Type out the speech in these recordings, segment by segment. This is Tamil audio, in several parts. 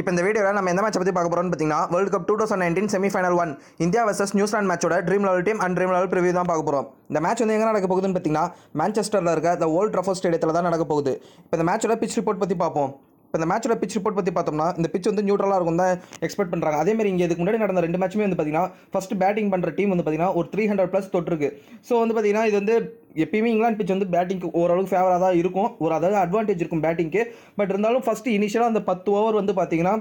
இப்போ இந்த வீடியோவில் நம்ம எந்த மேட்சை பற்றி பார்க்க போகிறோம்னு பார்த்தீங்கன்னா world cup 2019 semifinal 1 India versus New Zealand மேட்சோட Dream11 team and Dream11 preview தான் பார்க்க போகிறோம். இந்த மேட்ச் வந்து எங்கே நடக்க போகுதுன்னு பார்த்தீங்கன்னா மான்செஸ்டரில் இருக்க இந்த ஓல்ட் ட்ராஃபோர்ட் ஸ்டேடியத்தில் தான் நடக்க போகுது. இப்போ இந்த மேட்சோட பிச் ரிப்போர்ட் பற்றி பார்ப்போம். இப்போ இந்த மேட்சோட பிச் ரிப்போர்ட் பற்றி பார்த்தோம்னா இந்த பிச் வந்து நியூட்ரலாக இருக்கும் தான் எக்ஸ்பெக்ட் பண்ணுறாங்க. அதேமாதிரி இங்கே இதுக்கு முன்னாடி நடந்த ரெண்டு மேட்சுமே வந்து பார்த்தீங்கன்னா ஃபர்ஸ்ட் பேட்டிங் பண்ணுற டீம் வந்து பார்த்தீங்கன்னா ஒரு 300+ தொட்டிருக்கு. ஸோ வந்து பார்த்தீங்கன்னா இது வந்து எப்பயுமே இங்கிலாந்து பிச் வந்து பேட்டிங்க்கு ஓரளவுக்கு ஃபேவராக தான் இருக்கும், ஒரு அதாவது அட்வான்டேஜ் இருக்கும் பேட்டிங்க்கு. பட் இருந்தாலும் ஃபஸ்ட்டு இனிஷியலாக அந்த 10 ஓவர் வந்து பார்த்தீங்கன்னா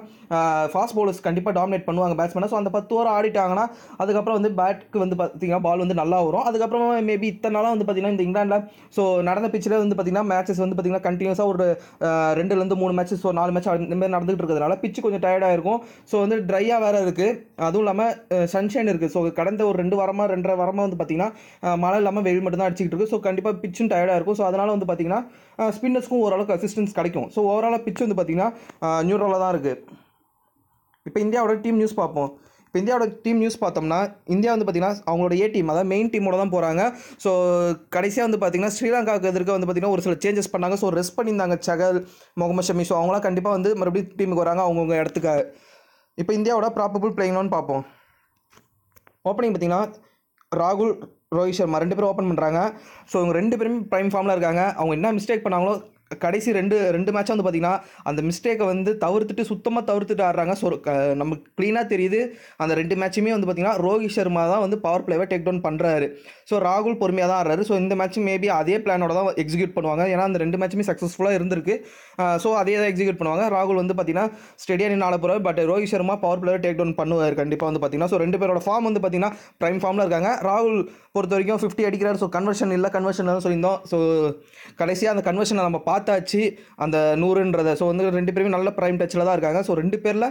ஃபாஸ்ட் பவுலர்ஸ் கண்டிப்பாக டாமினேட் பண்ணுவாங்க பேட்ஸ்மேனை. ஸோ அந்த 10 ஓவர் ஆடிட்டாங்கன்னா அதுக்கப்புறம் வந்து பேட்டுக்கு வந்து பார்த்தீங்கன்னா பால் வந்து நல்லா வரும். அதுக்கப்புறமா மேபி இத்தனை நாளாக வந்து பார்த்தீங்கன்னா இந்த இங்கிலாண்டில் ஸோ நடந்த பிச்சில் வந்து பார்த்தீங்கன்னா மேட்சஸ் வந்து பார்த்தீங்கன்னா கண்டினியூஸாக ஒரு 2-3 மேட்சஸ் ஸோ 4 மேட்ச் இந்தமாதிரி நடந்துகிட்டு இருக்கிறதுனால பிச்சு கொஞ்சம் டயர்டாக இருக்கும். ஸோ வந்து ட்ரையாக வேறு இருக்குது, அதுவும் இல்லாமல் சன்ஷைன் இருக்குது. ஸோ கடந்த ஒரு 2 வாரமாக 2.5 வாரமாக வந்து பார்த்தீங்கன்னா மழை இல்லாமல் வெயில் மட்டும்தான் அடிச்சுக்கிட்டு இருக்கும். ஸோ கண்டிப்பாக பிச்சும் டயர்டாக இருக்கும். ஸோ அதனால் வந்து பார்த்தீங்கன்னா ஸ்பின்னர்ஸ்க்கும் ஓரளவுக்கு அசிஸ்டன்ஸ் கிடைக்கும். ஸோ ஓவராலாக பிச்சு வந்து பார்த்தீங்கன்னா நியூட்ரலாக தான் இருக்குது. இப்போ இந்தியாவோட டீம் நியூஸ் பார்ப்போம். இப்போ இந்தியாவோட டீம் நியூஸ் பார்த்தோம்னா இந்தியா வந்து பார்த்தீங்கன்னா அவங்களோட ஏ டீம் அதாவது மெயின் டீமோட தான் போகிறாங்க. ஸோ கடைசியாக வந்து பார்த்தீங்கன்னா ஸ்ரீலங்காவுக்கு எதிர்க்க வந்து பார்த்தீங்கன்னா ஒரு சில சேஞ்சஸ் பண்ணாங்க. ஸோ ரெஸ்ட் பண்ணியிருந்தாங்க சஹல், முகமது ஷமி. ஸோ அவங்களாம் கண்டிப்பாக வந்து மறுபடியும் டீமுக்கு வராங்க அவங்கவுங்க இடத்துக்காக. இப்போ இந்தியாவோட ப்ராபபிள் பிளேயிங்னு பார்ப்போம். ஓப்பனிங் பார்த்தீங்கன்னா ராகுல், ரோஹித் சர்மா 2 பேரும் ஓப்பன் பண்ணுறாங்க. ஸோ இவங்க 2 பேருமே ப்ரைம் ஃபார்மில் இருக்காங்க. அவங்க என்ன மிஸ்டேக் பண்ணாங்களோ கடைசி ரெண்டு மேட்சாக வந்து பார்த்திங்கன்னா அந்த மிஸ்டேக்கை வந்து சுத்தமாக தவிர்த்துட்டு ஆடுறாங்க. ஸோ நமக்கு க்ளீனாக தெரியுது அந்த 2 மேட்சுமே வந்து பார்த்திங்கன்னா ரோஹித் சர்மா தான் வந்து பவர் பிளேவை டேக் டவுன் பண்ணுறாரு. ஸோ ராகுல் பொறுமையாக தான் ஆடுறாரு. ஸோ இந்த மேட்ச் மேபி அதே பிளானோட தான் எக்ஸிக்யூட் பண்ணுவாங்க, ஏன்னா அந்த 2 மேட்சுமே சக்ஸஸ்ஃபுல்லாக இருந்திருக்கு. ஸோ அதே தான் எக்ஸிக்யூட் பண்ணுவாங்க. ராகுல் வந்து பார்த்திங்கன்னா ஸ்டேடியா நின்று ஆட போகிறார், பட் ரோஹித் சர்மா பவர் பிளேவை டேக் டவுன் பண்ணுவார் கண்டிப்பாக வந்து பார்த்திங்கன்னா. ஸோ 2 பேரோட ஃபார்ம் வந்து பார்த்திங்கன்னா ப்ரைம் ஃபார்மில் இருக்காங்க. ராகுல் பொறுத்த வரைக்கும் 50 அடிக்கிறார். ஸோ கன்வர்ஷன் இல்லைன்னு சொல்லியிருந்தோம். ஸோ கடைசியாக அந்த கன்வர்ஷனை நம்ம பார்த்தாச்சு, அந்த 100ன்றதை. ஸோ வந்து 2 பேருமே நல்ல ப்ரைம் டச்சில் தான் இருக்காங்க. ஸோ 2 பேரில்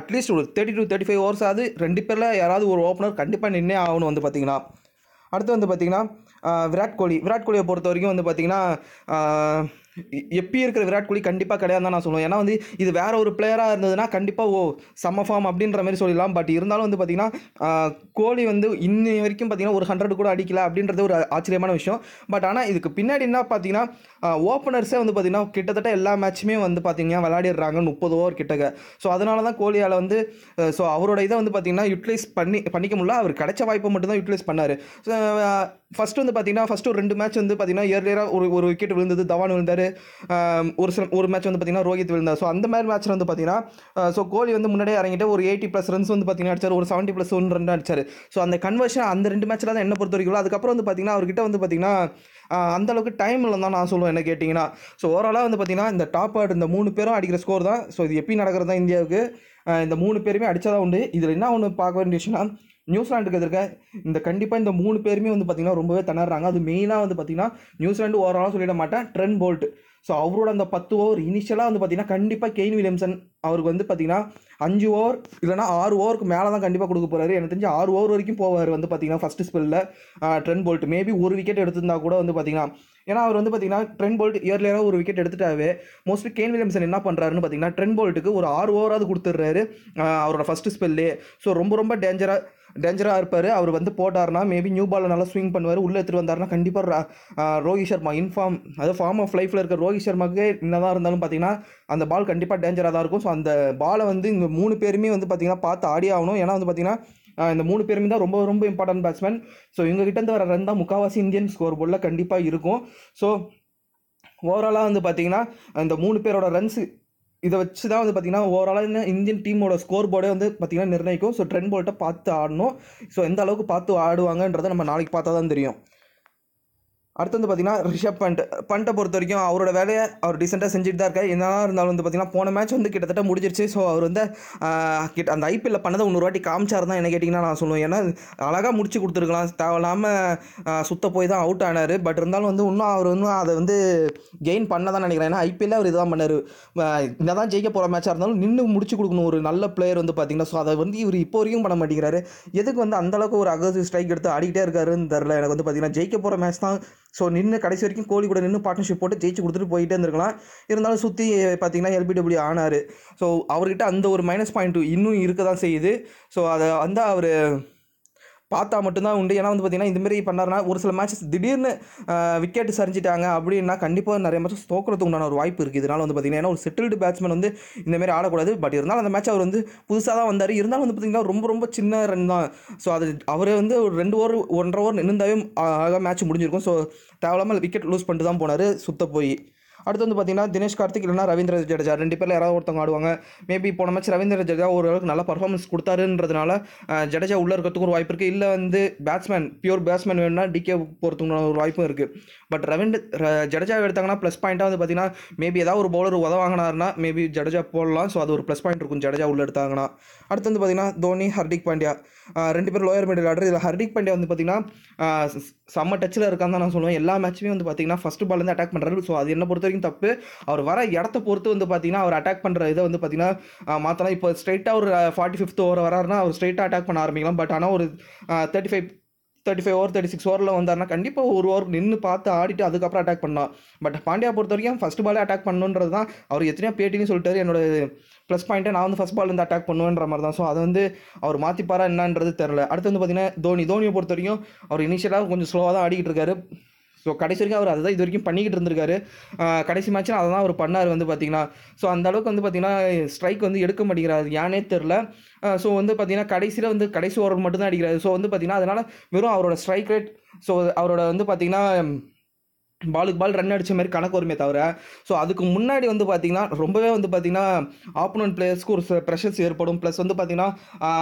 அட்லீஸ்ட் ஒரு 30 to 35 ஓவர்ஸ் ஆகுது. 2 பேரில் யாராவது ஒரு ஓப்பனர் கண்டிப்பாக நின்னே ஆகணும் வந்து பார்த்திங்கன்னா. அடுத்து வந்து பார்த்திங்கன்னா விராட் கோலியை பொறுத்த வரைக்கும் வந்து பார்த்திங்கன்னா எப்பயும் இருக்கிற விராட் கோலி கண்டிப்பாக கிடையாது தான் நான் சொல்லுவேன். ஏன்னா வந்து இது வேறு ஒரு பிளேயராக இருந்ததுன்னா கண்டிப்பாக சம ஃபார்ம் அப்படின்ற மாதிரி சொல்லிடலாம். பட் இருந்தாலும் வந்து பார்த்திங்கன்னா கோலி வந்து இன்னி வரைக்கும் பார்த்திங்கன்னா ஒரு 100 கூட அடிக்கலை அப்படின்றது ஒரு ஆச்சரியமான விஷயம். பட் ஆனால் இதுக்கு பின்னாடி என்ன பார்த்திங்கன்னா ஓப்பனர்ஸே வந்து பார்த்திங்கன்னா கிட்டத்தட்ட எல்லா மேட்சுமே வந்து பார்த்திங்கன்னா விளையாடிடுறாங்க 30 ஓவர் கிட்டக்க. ஸோ அதனால தான் கோலியால் வந்து ஸோ அவரோட இதை வந்து பார்த்திங்கன்னா யூட்டிலைஸ் பண்ணிக்க முடியல. அவர் கிடைச்ச வாய்ப்பை மட்டும்தான் யூட்டிலைஸ் பண்ணார். ஃபஸ்ட்டு வந்து பார்த்திங்கன்னா ஃபஸ்ட்டு ஒரு 2 மேட்ச் வந்து பார்த்திங்கன்னா இயர்லியராக ஒரு விக்கெட் விழுந்தது, தவான் விழுந்தார். ஒரு மேட்ச் வந்து பார்த்தீங்கன்னா ரோஹித் விழுந்தார். ஸோ அந்த மாதிரி மேட்ச்சில் வந்து பார்த்தீங்கன்னா ஸோ கோலி வந்து முன்னாடியே இறங்கிட்டு ஒரு 80+ ரன்ஸ் வந்து பார்த்தீங்கன்னா அடிச்சார், ஒரு 70+ 1 ரன் அடிச்சார். ஸோ அந்த கன்வர்ஷன் அந்த 2 மேட்ச்சில் தான் என்ன பொறுத்த வரைக்கும். அதுக்கப்புறம் வந்து பார்த்தீங்கன்னா அவர்கிட்ட வந்து பார்த்தீங்கன்னா அந்தளவுக்கு டைம் இல்லை தான் நான் சொல்லுவேன் என்ன கேட்டிங்கன்னா. ஸோ ஓவராலாக வந்து பார்த்தீங்கன்னா இந்த டாப் ஆர்டர் இந்த 3 பேரும் அடிக்கிற ஸ்கோர் தான். ஸோ இது எப்படி நடக்கிறது தான் இந்தியாவுக்கு இந்த 3 பேருமே அடித்தாதான் உண்டு. இதில் என்ன ஒன்று பார்க்க வேண்டிய விஷயம்னா நியூசிலாண்டுக்கு எதிர்க்க இந்த கண்டிப்பாக இந்த 3 பேருமே வந்து பார்த்திங்கன்னா ரொம்பவே திணறாங்க. அது மெயினாக வந்து பார்த்திங்கன்னா நியூசிலாண்டு ஓவராலாக சொல்லிட மாட்டேன், ட்ரென்ட் போல்ட். ஸோ அவரோட அந்த 10 ஓவர் இனிஷியலாக வந்து பார்த்திங்கன்னா கண்டிப்பாக கெயின் வில்லியம்சன் அவருக்கு வந்து பார்த்திங்கன்னா 5 ஓவர் இல்லைனா 6 ஓவருக்கு மேலே தான் கண்டிப்பாக கொடுக்க போகிறாரு. எனக்கு தெரிஞ்சு 6 ஓவர் வரைக்கும் போவார் வந்து பார்த்திங்கன்னா ஃபஸ்ட்டு ஸ்பெல்லில் ட்ரென்ட் போல்ட். மேபி ஒரு விக்கெட் எடுத்திருந்தா கூட வந்து பார்த்திங்கன்னா, ஏன்னா அவர் வந்து பார்த்திங்கன்னா ட்ரென்ட் போல்ட் இயர்லியராக ஒரு விக்கெட் எடுத்துட்டாவே மோஸ்ட்லி கெயின் வில்லியம்சன் என்ன பண்ணுறாருன்னு பார்த்திங்கன்னா ட்ரென்ட் போல்ட்டுக்கு ஒரு 6 ஓவராவது கொடுத்துட்றாரு அவரோட ஃபஸ்ட்டு ஸ்பெல்லே. ஸோ ரொம்ப டேஞ்சராக இருப்பார். அவர் வந்து போட்டார்னா மேபி நியூ பாலில் நல்லா ஸ்விங் பண்ணுவார். உள்ளே எடுத்துகிட்டு வந்தார்னா கண்டிப்பாக ரோஹித் சர்மா இன்ஃபார்ம் அதாவது ஃபார்ம் ஆஃப் லைஃப்பில் இருக்கிற ரோஹித் சர்மாவுக்கு என்னதான் இருந்தாலும் பார்த்திங்கன்னா அந்த பால் கண்டிப்பாக டேஞ்சராக தான் இருக்கும். ஸோ அந்த பாலை வந்து இங்கே 3 பேருமே வந்து பார்த்திங்கன்னா பார்த்து ஆடி ஆகணும். ஏன்னா வந்து பார்த்திங்கன்னா இந்த 3 பேருமே தான் ரொம்ப இம்பார்ட்டன்ட் பேட்ஸ்மேன். ஸோ இவங்ககிட்டேருந்து வர ரன் தான் முக்கால்வாசி இந்தியன் ஸ்கோர் போர்டில் கண்டிப்பாக இருக்கும். ஸோ ஓவராலாக வந்து பார்த்திங்கன்னா இந்த 3 பேரோட ரன்ஸு இதை வச்சு தான் வந்து பார்த்திங்கன்னா ஓவராலாக இந்தியன் டீமோட ஸ்கோர் போர்டே வந்து பார்த்திங்கன்னா நிர்ணயிக்கும். ஸோ ட்ரெண்ட் போல்ட்டை பார்த்து ஆடணும். ஸோ எந்த அளவுக்கு பார்த்து ஆடுவாங்கன்றதை நம்ம நாளைக்கு பார்த்தா தான் தெரியும். அடுத்து வந்து பார்த்திங்கன்னா ரிஷப் பண்ட்டை பொறுத்த வரைக்கும் அவரோட வேலையை அவர் டீசெண்டாக செஞ்சுட்டு தான் இருக்காரு. என்னதான் இருந்தாலும் வந்து பார்த்திங்கன்னா போன மேட்ச் வந்து கிட்டத்தட்ட முடிஞ்சிருச்சு. ஸோ அவர் வந்து அந்த ஐபிஎல்ல பண்ணதை 100 வாட்டி காமிச்சார் தான் என்ன கேட்டிங்கன்னா நான் சொல்லுவேன். ஏன்னா அழகாக முடிச்சு கொடுத்துருக்கலாம், தேவையில்லாமல் சுத்த போய் தான் அவுட் ஆனார். பட் இருந்தாலும் வந்து அவர் அதை வந்து கெயின் பண்ண தான் நினைக்கிறேன். ஏன்னா ஐபிஎல்ல அவர் இதுதான் பண்ணார். என்னதான் ஜெயிக்க போகிற மேட்சாக இருந்தாலும் நின்று முடிச்சு கொடுக்கணும் ஒரு நல்ல பிளேயர் வந்து பார்த்திங்கன்னா. ஸோ அதை வந்து இவர் இப்போ வரைக்கும் பண்ண மாட்டேங்கிறாரு. எதுக்கு வந்து அந்தளவுக்கு ஒரு அக்ரெசிவ் ஸ்ட்ரைக் எடுத்து ஆடிக்கிட்டே இருக்காருன்னு தெரில எனக்கு வந்து பார்த்திங்கன்னா. ஜெயிக்க போகிற மேட்ச் தான். ஸோ நின்று கடைசி வரைக்கும் கோலி கூட நின்று பார்ட்னர்ஷிப் போட்டு ஜெயிச்சு கொடுத்துட்டு போயிட்டே இருந்திருக்கலாம். இருந்தாலும் சுற்றி பார்த்திங்கன்னா எல்பிடபிள்யூ ஆனார். ஸோ அவர்கிட்ட அந்த ஒரு மைனஸ் பாயிண்ட் இன்னும் இருக்க தான் செய்யுது. ஸோ அதை வந்து அவர் பார்த்தா மட்டும்தான் உண்டு. ஏன்னா வந்து பார்த்திங்கன்னா இந்தமாரி பண்ணாருன்னா ஒரு சில மேட்சஸ் திடீர்னு விக்கெட் சரிஞ்சிட்டாங்க அப்படின்னா கண்டிப்பாக நிறைய மேட்சஸ் தோக்கிறதுக்கு உண்டான ஒரு வாய்ப்பு இருக்குது. இதனால் வந்து பார்த்திங்கன்னா ஏன்னா ஒரு செட்டில்டு பேட்ஸ்மேன் வந்து இந்தமாரி ஆடக்கூடாது. பட் இருந்தாலும் அந்த மேட்ச் அவர் வந்து புதுசாக தான் வந்தார். இருந்தாலும் வந்து பார்த்திங்கன்னா ரொம்ப சின்ன ரன் தான். ஸோ அது அவரே வந்து ஒரு 2 ஓவர் 1.5 ஓவர் நின்றுந்தாவே அழகாக மேட்ச் முடிஞ்சிருக்கும். ஸோ தேவையில்லாமல் விக்கெட் லூஸ் பண்ணிட்டு தான் போனார் சுத்த போய். அடுத்து வந்து பார்த்திங்கன்னா தினேஷ் கார்த்திக் இல்லைனா ரவீந்திர ஜடேஜா ரெண்டு பேரில் யாராவது ஒருத்தவங்க ஆடுவாங்க. மேபி போன மேட்ச் ரவீந்திர ஜடேஜா ஓரளவுக்கு நல்ல பர்ஃபார்மன்ஸ் கொடுத்தாருன்றதுனால ஜடேஜா உள்ளே இருக்கிறதுக்கு ஒரு வாய்ப்பு இருக்குது. இல்லை வந்து பேட்ஸ்மேன் பியூர் பேட்ஸ்மேன் வேணும்னா டிகே போகிறதுக்கு ஒரு வாய்ப்பும் இருக்குது. பட் ரவீந்திர ஜடேஜா எடுத்தாங்கன்னா ப்ளஸ் பாயிண்ட்டாக வந்து பார்த்திங்கன்னா மேபி ஏதாவது ஒரு பவுலர் உதவாங்கனாருன்னா மேபி ஜடேஜா போடலாம். ஸோ அது ஒரு ப்ளஸ் பாயிண்ட் இருக்கும் ஜடேஜா உள்ளே எடுத்தாங்கன்னா. அடுத்து வந்து பார்த்திங்கன்னா தோனி ஹர்திக் பாண்டியா ரெண்டு பேர் லோயர் மிடில் ஆர்டர். இதில் ஹர்திக் பாண்டியா வந்து பார்த்திங்கன்னா செம்ம டச்சில் இருக்கான்னு தான் நான் சொல்லுவேன். எல்லா மேட்சுமே வந்து பார்த்திங்கன்னா ஃபஸ்ட்டு பால்லேருந்து அட்டாக் பண்ணுறாரு. ஸோ அது என்ன பொறுத்த வரைக்கும் தப்பு. அவர் வர இடத்த பொறுத்து வந்து பார்த்திங்கன்னா அவர் அட்டாக் பண்ணுற இதை வந்து பார்த்திங்கன்னா மாற்றலாம். இப்போ ஸ்ட்ரைட்டாக ஒரு 45th ஓவர் வராருன்னா அவர் ஸ்ட்ரைட்டாக அட்டாக் பண்ண ஆரம்பிக்கலாம். பட் ஆனால் ஒரு 35 ஓவர் 36 ஓவரில் வந்தார்னா கண்டிப்பாக ஒரு ஓவர் நின்று பார்த்து ஆடிட்டு அதுக்கப்புறம் அட்டாக் பண்ணலாம். பட் பாண்டியா பொறுத்த வரைக்கும் ஃபஸ்ட் பாலே அட்டாக் பண்ணுன்றது தான். அவர் எத்தனையோ பேட்டின்னு சொல்லிட்டாரு என்னோட ப்ளஸ் பாயிண்ட்டை நான் வந்து ஃபஸ்ட் பால்லேருந்து அட்டாக் பண்ணுவேன்ற மாதிரி தான். ஸோ அதை வந்து அவர் மாற்றிப்பாரா என்னன்றது தெரில. அடுத்து வந்து பார்த்திங்கன்னா தோனியை பொறுத்த வரைக்கும் அவர் இனிஷியலாக கொஞ்சம் ஸ்லோவாக தான் ஆடிக்கிட்டு இருக்காரு. ஸோ கடைசி வரைக்கும் அவர் அதை தான் இது வரைக்கும் பண்ணிக்கிட்டு இருந்திருக்காரு. கடைசி மேட்ச்சில் அதை தான் அவர் பண்ணார் வந்து பார்த்திங்கன்னா. ஸோ அந்தளவுக்கு வந்து பார்த்திங்கன்னா ஸ்ட்ரைக் வந்து எடுக்க மாட்டேங்கிறாரு யானே தெரில. ஸோ வந்து பார்த்திங்கன்னா கடைசியில் வந்து கடைசி ஓவர் மட்டும்தான் அடிக்கிறாரு. ஸோ வந்து பார்த்திங்கன்னா அதனால் வெறும் அவரோட ஸ்ட்ரைக் ரேட் ஸோ அவரோட வந்து பார்த்திங்கன்னா பாலுக்கு பால் ரன் அடித்த மாதிரி கணக்கு வருமே தவிர ஸோ அதுக்கு முன்னாடி வந்து பார்த்திங்கன்னா ரொம்பவே வந்து பார்த்திங்கன்னா ஆப்போனன்ட் பிளேயர்ஸ்க்கு ஒரு சில ப்ரெஷர்ஸ் ஏற்படும். ப்ளஸ் வந்து பார்த்திங்கன்னா